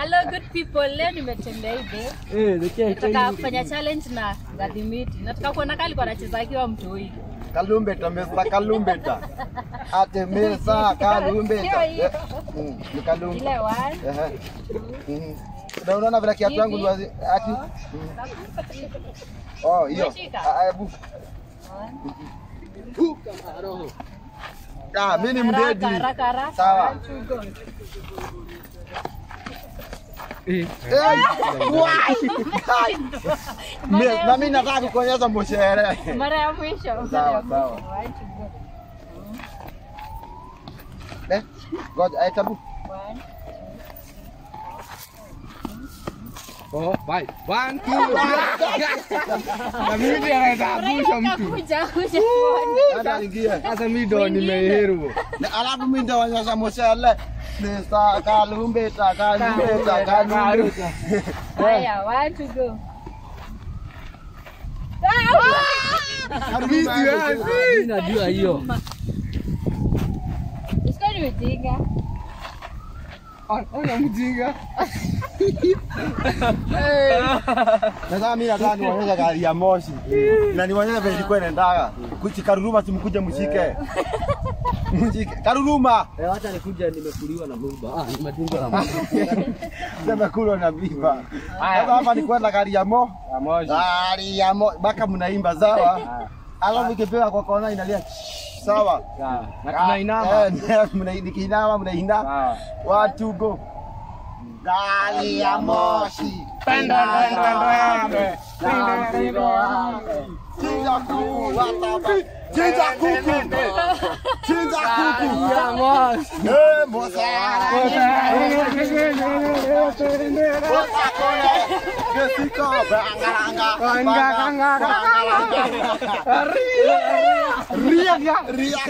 Hello, good people. Leo nimetembea hivi. Nataka kufanya challenge na Gathimiti. Nataka kuona kali kwa anacheza akiwa mtoi. Kalumbeta mesa kalumbeta. Ate mesa kalumbeta. Ni kalumbeta. Ile wapi? Mhm. Na unaona vile kiatu yangu ndio ati. Oh, hiyo. Aibu. Buka haroho. Ah, mimi mdedi. Sawa. Na mimi nataka kuonyesha mboshere. Mara ya mwisho. Sawa sawa. Eh? God aitabu. Oh, bye. 1 2 3. Na mimi ndio naitabu mtu. Hata ingia. Sasa mimi ndo nimeheru. Na alafu mimi ndo naonyesha mboshere. Nesta kalumbeta kalumbeta. Haya, want to go. Hii najua hiyo. Usikoni mjinga. Ona mjinga. Nataka mimi nionyeshe gari ya moshi. Na nionyeshe vile ilikuwa inaendaga. Kuchikaruruma simkuje mshike. Karuruma. Hata nilikuja nimekuliwa na mwiba. Nimetunga na mwiba. Nimekulwa na mwiba. Sasa hapa ni kwenda gari ya mo. Gari ya mo. Baka mnaimba sawa. Alafu ikipewa kwa kona inalia. Sawa. Na tunainama. Mnainama mnainda. Watu go. Gari ya moshi. Penda. Chinja kuku ya moshi. Mosa kesiko banga ria.